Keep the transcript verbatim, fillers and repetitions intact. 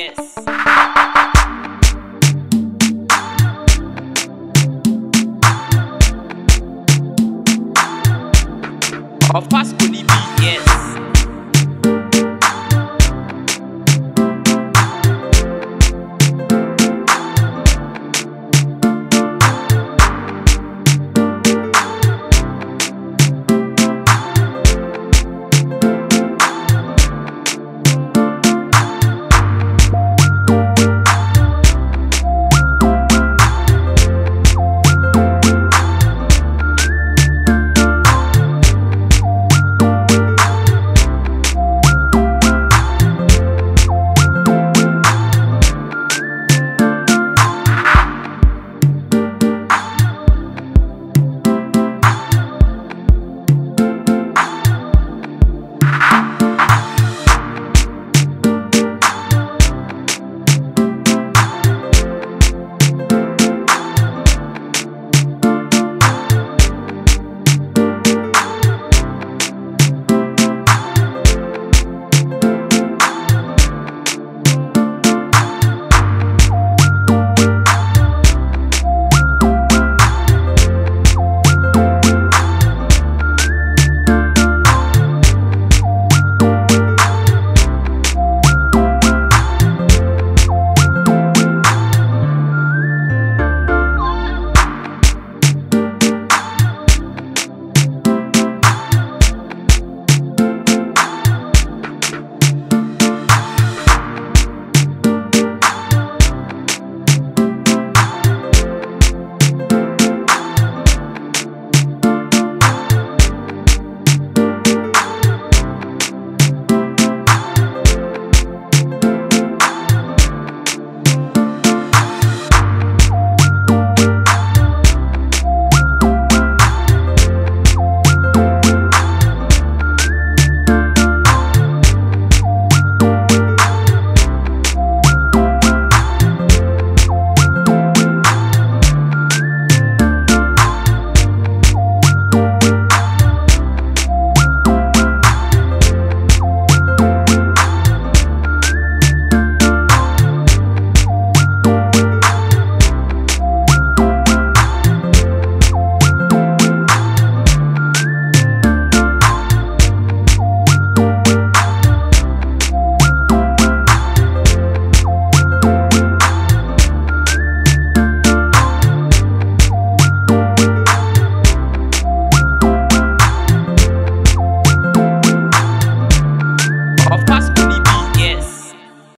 Yes. Of Pasko